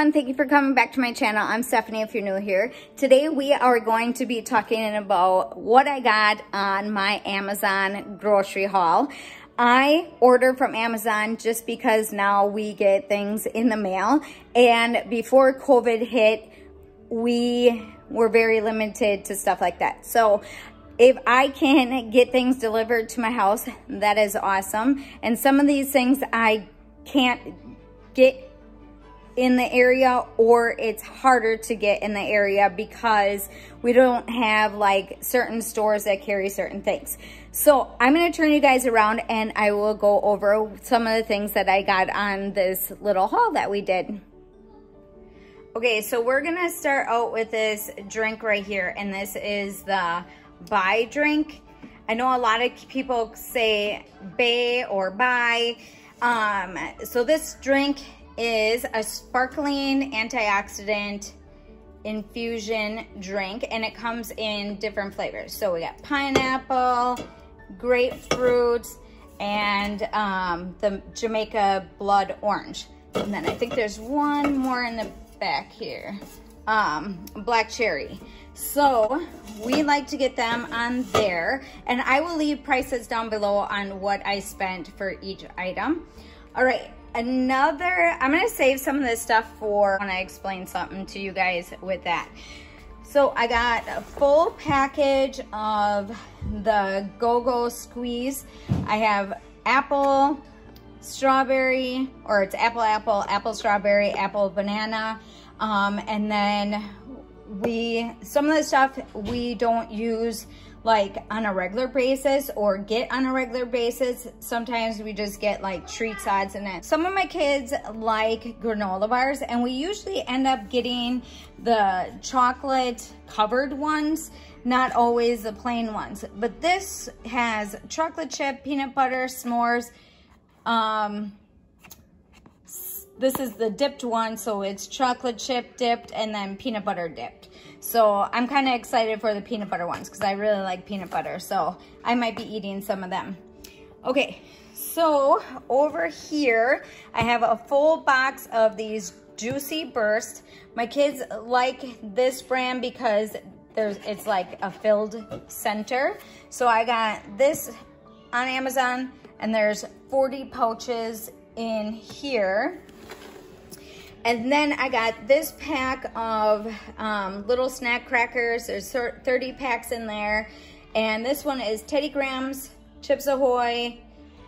everyone, thank you for coming back to my channel. I'm Stephanie if you're new here. Today we are going to be talking about what I got on my Amazon grocery haul. I order from Amazon just because now we get things in the mail, and before COVID hit we were very limited to stuff like that. So if I can get things delivered to my house, that is awesome. And some of these things I can't get in the area, or it's harder to get in the area because we don't have like certain stores that carry certain things. So I'm going to turn you guys around and I will go over some of the things that I got on this little haul that we did. Okay, so we're going to start out with this drink right here, and this is the Bai drink. I know a lot of people say Bai or Bai. So this drink is a sparkling antioxidant infusion drink, and it comes in different flavors. So we got pineapple, grapefruit, and the Jamaica blood orange. And then I think there's one more in the back here, black cherry. So we like to get them on there, and I will leave prices down below on what I spent for each item. All right, another, I'm gonna save some of this stuff for when I explain something to you guys with that. So I got a full package of the Go Go Squeeze. I have apple, strawberry, or it's apple, apple strawberry, apple banana, and then some of the stuff we don't use like on a regular basis or get on a regular basis. Sometimes we just get like treats, odds and ends. Some of my kids like granola bars, and we usually end up getting the chocolate covered ones, not always the plain ones. But this has chocolate chip, peanut butter, s'mores. This is the dipped one, so it's chocolate chip dipped and then peanut butter dipped. So I'm kind of excited for the peanut butter ones because I really like peanut butter, so I might be eating some of them. Okay, so over here, I have a full box of these Juicy Bursts. My kids like this brand because it's like a filled center. So I got this on Amazon, and there's 40 pouches in here. And then I got this pack of little snack crackers. There's 30 packs in there. And this one is Teddy Grahams, Chips Ahoy,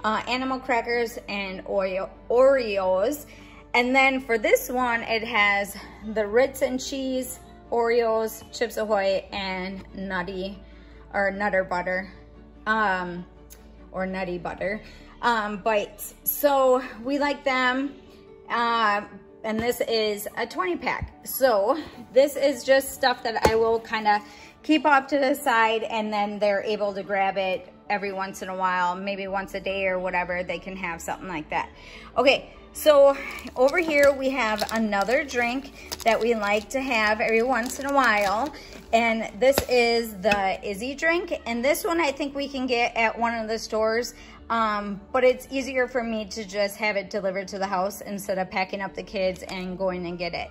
animal crackers, and Oreos. And then for this one, it has the Ritz and cheese, Oreos, Chips Ahoy, and Nutter Butter, or Nutty Butter bites. So we like them. And this is a 20 pack. So this is just stuff that I will kind of keep off to the side, and then they're able to grab it every once in a while, maybe once a day or whatever, they can have something like that. Okay, so over here we have another drink that we like to have every once in a while, and this is the Izze drink. And this one I think we can get at one of the stores. But it's easier for me to just have it delivered to the house instead of packing up the kids and going and get it.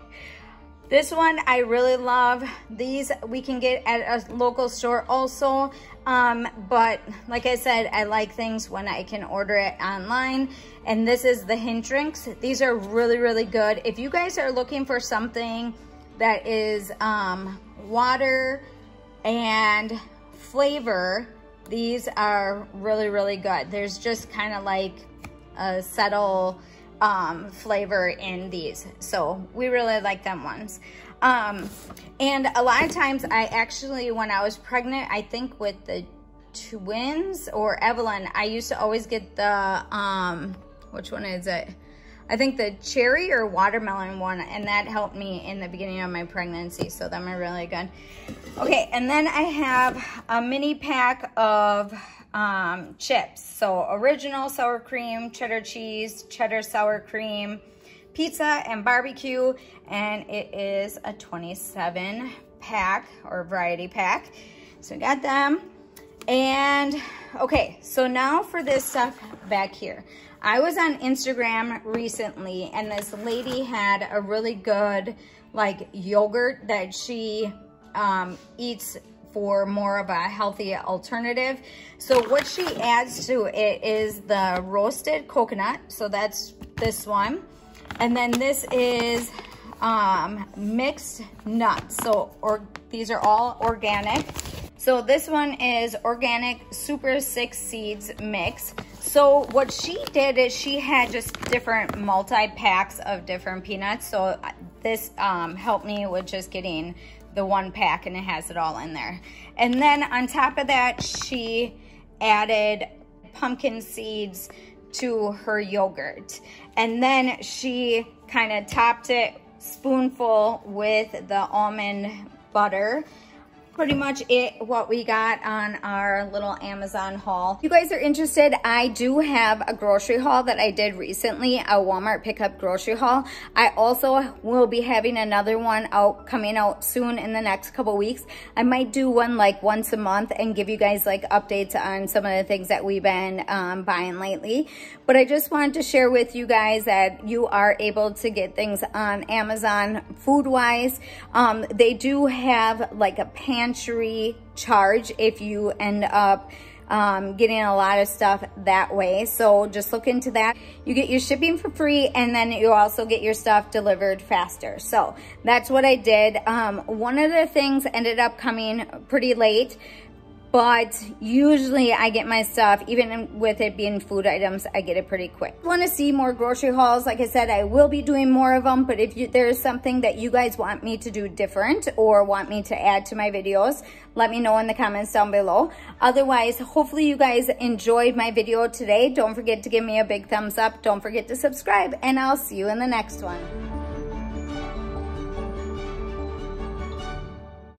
This one I really love. These we can get at a local store also. But like I said, I like things when I can order it online. And this is the Hint Drinks. These are really, really good. If you guys are looking for something that is water and flavor, these are really, really good. There's just kind of like a subtle flavor in these. So we really like them ones. And a lot of times I actually, when I was pregnant, I think with the twins or Evelyn, I used to always get the, which one is it? I think the cherry or watermelon one, and that helped me in the beginning of my pregnancy. So them are really good. Okay, and then I have a mini pack of chips. So original sour cream, cheddar cheese, cheddar sour cream, pizza, and barbecue. And it is a 27 pack or variety pack. So we got them. And okay, so now for this stuff back here. I was on Instagram recently and this lady had a really good like yogurt that she eats for more of a healthy alternative. So what she adds to it is the roasted coconut. So that's this one. And then this is mixed nuts. So these are all organic. So this one is organic super 6 seeds mix. So what she did is she had just different multi-packs of different peanuts. So this helped me with just getting the one pack and it has it all in there. And then on top of that, she added pumpkin seeds to her yogurt. And then she kind of topped it spoonful with the almond butter. Pretty much it what we got on our little Amazon haul. If you guys are interested, I do have a grocery haul that I did recently, a Walmart pickup grocery haul. I also will be having another one out coming out soon in the next couple weeks. I might do one like once a month and give you guys like updates on some of the things that we've been buying lately. But I just wanted to share with you guys that you are able to get things on Amazon food wise. They do have like a pantry charge if you end up getting a lot of stuff that way, so just look into that. You get your shipping for free and then you also get your stuff delivered faster. So that's what I did. One of the things ended up coming pretty late, but usually I get my stuff, even with it being food items, I get it pretty quick. If you want to see more grocery hauls, like I said, I will be doing more of them, but if there is something that you guys want me to do different or want me to add to my videos, let me know in the comments down below. Otherwise, hopefully you guys enjoyed my video today. Don't forget to give me a big thumbs up. Don't forget to subscribe, and I'll see you in the next one.